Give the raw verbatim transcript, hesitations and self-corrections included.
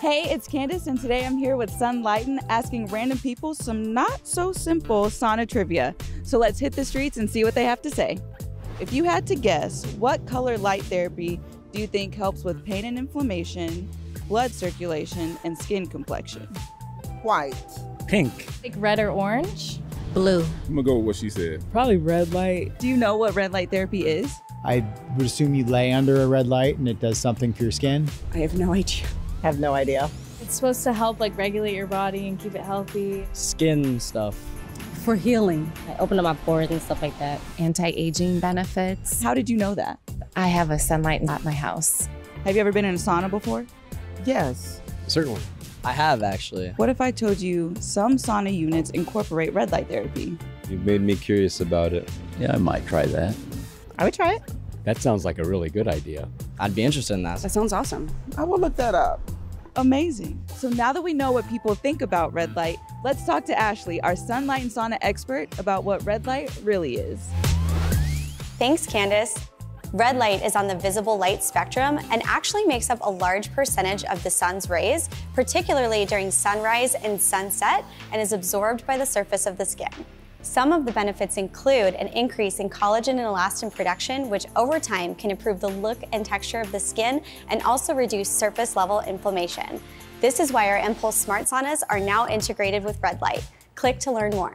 Hey, it's Candace, and today I'm here with Sunlighten asking random people some not so simple sauna trivia. So let's hit the streets and see what they have to say. If you had to guess, what color light therapy do you think helps with pain and inflammation, blood circulation, and skin complexion? White. Pink. Like red or orange? Blue. I'm gonna go with what she said. Probably red light. Do you know what red light therapy is? I would assume you lay under a red light and it does something for your skin. I have no idea. I have no idea. It's supposed to help like regulate your body and keep it healthy. Skin stuff. For healing. I open up my pores and stuff like that. Anti-aging benefits. How did you know that? I have a Sunlighten at my house. Have you ever been in a sauna before? Yes. Certainly. I have, actually. What if I told you some sauna units incorporate red light therapy? You made me curious about it. Yeah, I might try that. I would try it. That sounds like a really good idea. I'd be interested in that. That sounds awesome. I will look that up. Amazing. So now that we know what people think about red light, let's talk to Ashley, our Sunlighten sauna expert, about what red light really is. Thanks, Candace. Red light is on the visible light spectrum and actually makes up a large percentage of the sun's rays, particularly during sunrise and sunset, and is absorbed by the surface of the skin. Some of the benefits include an increase in collagen and elastin production, which over time can improve the look and texture of the skin and also reduce surface level inflammation. This is why our mPulse Smart Saunas are now integrated with red light. Click to learn more.